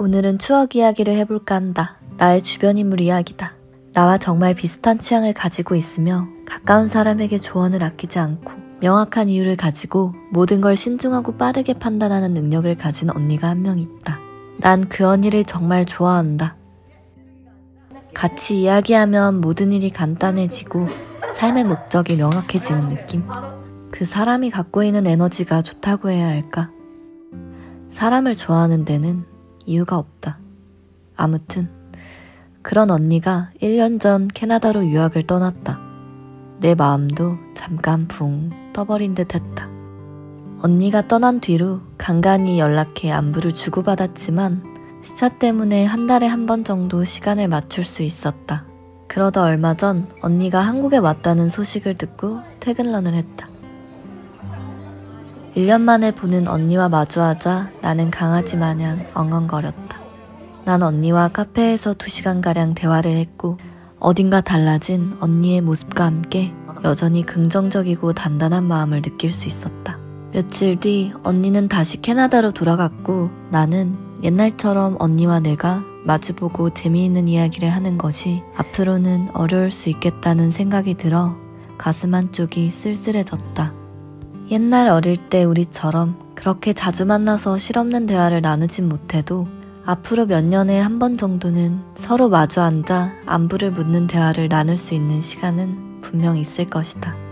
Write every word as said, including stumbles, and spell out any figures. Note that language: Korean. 오늘은 추억 이야기를 해볼까 한다. 나의 주변 인물 이야기다. 나와 정말 비슷한 취향을 가지고 있으며 가까운 사람에게 조언을 아끼지 않고 명확한 이유를 가지고 모든 걸 신중하고 빠르게 판단하는 능력을 가진 언니가 한 명 있다. 난 그 언니를 정말 좋아한다. 같이 이야기하면 모든 일이 간단해지고 삶의 목적이 명확해지는 느낌. 그 사람이 갖고 있는 에너지가 좋다고 해야 할까? 사람을 좋아하는 데는 이유가 없다. 아무튼 그런 언니가 일 년 전 캐나다로 유학을 떠났다. 내 마음도 잠깐 붕 떠버린 듯 했다. 언니가 떠난 뒤로 간간히 연락해 안부를 주고받았지만 시차 때문에 한 달에 한 번 정도 시간을 맞출 수 있었다. 그러다 얼마 전 언니가 한국에 왔다는 소식을 듣고 퇴근런을 했다. 일 년 만에 보는 언니와 마주하자 나는 강아지 마냥 엉엉거렸다. 난 언니와 카페에서 두 시간가량 대화를 했고 어딘가 달라진 언니의 모습과 함께 여전히 긍정적이고 단단한 마음을 느낄 수 있었다. 며칠 뒤 언니는 다시 캐나다로 돌아갔고 나는 옛날처럼 언니와 내가 마주보고 재미있는 이야기를 하는 것이 앞으로는 어려울 수 있겠다는 생각이 들어 가슴 한쪽이 쓸쓸해졌다. 옛날 어릴 때 우리처럼 그렇게 자주 만나서 실없는 대화를 나누진 못해도 앞으로 몇 년에 한 번 정도는 서로 마주 앉아 안부를 묻는 대화를 나눌 수 있는 시간은 분명 있을 것이다.